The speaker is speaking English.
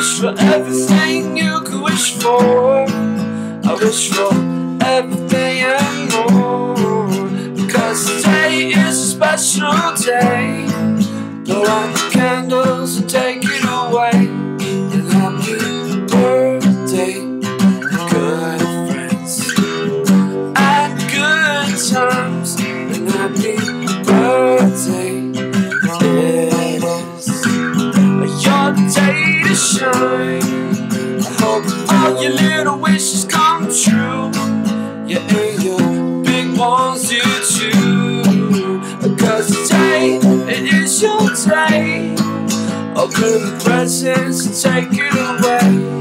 wish for everything you could wish for. I wish for everything and more, because today is a special day. Blow out the candles and take it away. And happy birthday, good friends, at good times. And happy birthday, it is your day to shine. I hope all your little wishes come true. Yeah, and your big ones do too. Because today, it is your day. Open the presents and take it away.